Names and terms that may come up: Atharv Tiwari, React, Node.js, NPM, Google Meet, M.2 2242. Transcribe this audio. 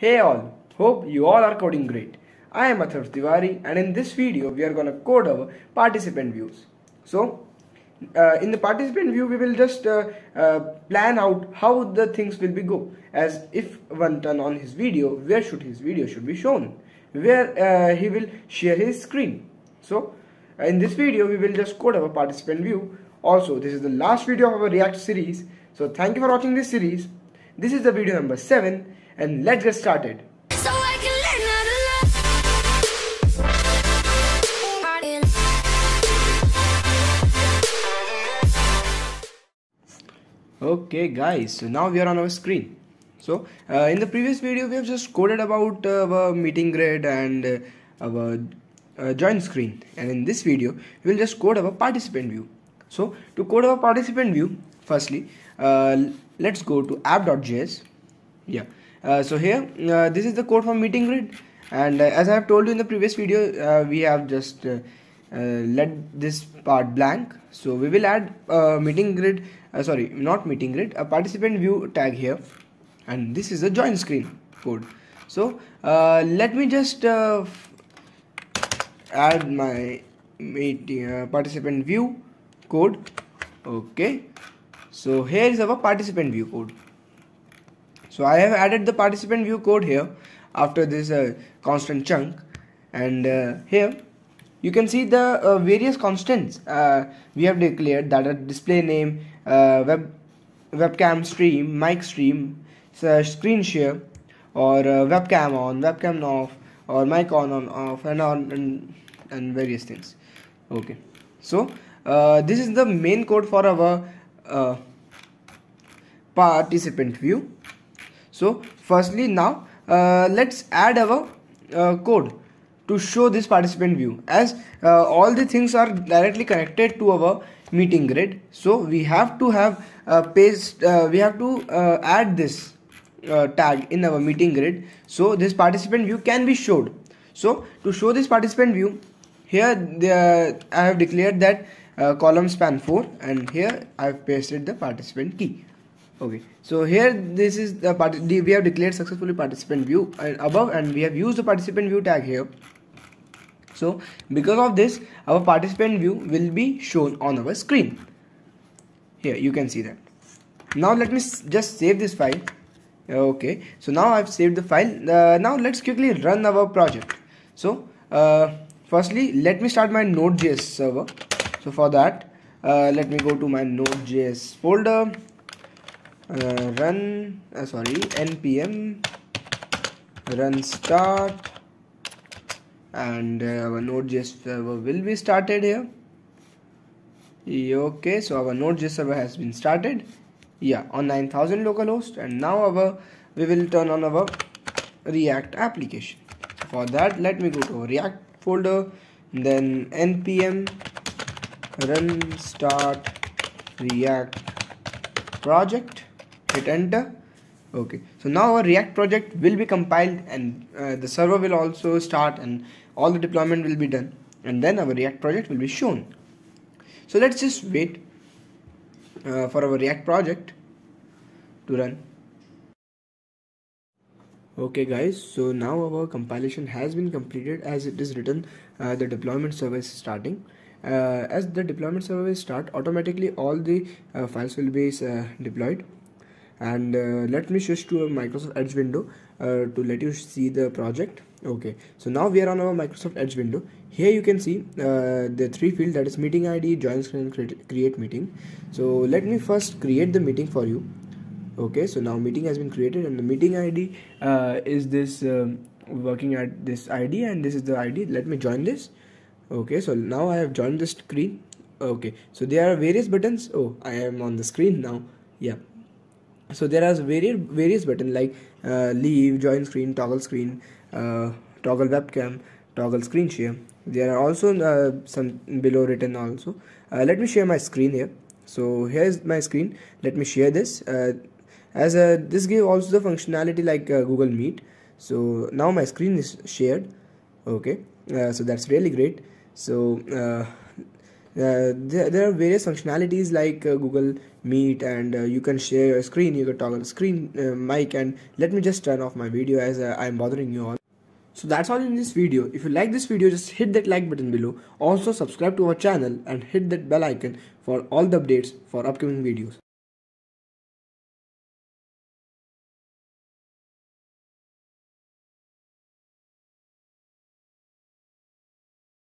Hey all, hope you all are coding great. I am Atharv Tiwari and in this video we are gonna code our participant views. So in the participant view we will just plan out how the things will be go, as if one turn on his video, where should his video should be shown, where he will share his screen. So in this video we will just code our participant view. Also, this is the last video of our React series, so thank you for watching this series. This is the video number 7 and let's get started. Okay guys, so now we are on our screen. So in the previous video we have just coded about our meeting grid and our join screen, and in this video we will just code our participant view. So to code our participant view, firstly let's go to app.js. So here this is the code for meeting grid, and as I have told you in the previous video, we have just let this part blank, so we will add a participant view tag here, and this is a join screen code. So let me just add my meeting participant view code. Okay, so here is our participant view code. So I have added the participant view code here after this constant chunk, and here you can see the various constants we have declared, that are display name, webcam stream, mic stream, screen share, or webcam on, webcam off, or mic on off, and on and various things. Okay, so this is the main code for our participant view. So firstly, now let's add our code to show this participant view, as all the things are directly connected to our meeting grid. So we have to add this tag in our meeting grid, so this participant view can be showed. So to show this participant view, here I have declared that column span 4, and here I have pasted the participant key. Okay, so here this is the part we have declared successfully participant view above, and we have used the participant view tag here. So because of this, our participant view will be shown on our screen. Here you can see that. Now let me just save this file. Okay, so now I've saved the file. Now let's quickly run our project. So firstly, let me start my Node.js server. So for that, let me go to my Node.js folder. NPM run start, and our Node.js server will be started here. Okay, so our Node.js server has been started on 9000 localhost, and now we will turn on our React application. For that, let me go to React folder, then NPM run start React project, hit enter. Okay, so now our React project will be compiled, and the server will also start, and all the deployment will be done, and then our React project will be shown. So let's just wait for our React project to run. Okay guys, so now our compilation has been completed, as it is written the deployment server is starting. As the deployment server will start, automatically all the files will be deployed. And let me switch to a Microsoft Edge window to let you see the project. Okay, so now we are on our Microsoft Edge window. Here you can see the three fields, that is meeting ID, join screen, create meeting. So let me first create the meeting for you. Okay, so now meeting has been created, and the meeting ID is this working at this ID, and this is the ID. Let me join this. Okay, so now I have joined the screen. Okay, so there are various buttons. Oh, I am on the screen now. Yeah, so there are various buttons like leave, join screen, toggle screen, toggle webcam, toggle screen share. There are also some below written also. Let me share my screen here. So here is my screen. Let me share this, as this gives also the functionality like Google Meet. So now my screen is shared. Okay, so that's really great. So there are various functionalities like Google Meet, and you can share your screen, you can toggle screen mic. And let me just turn off my video as I'm bothering you all. So that's all in this video. If you like this video, just hit that like button below. Also subscribe to our channel and hit that bell icon for all the updates for upcoming videos.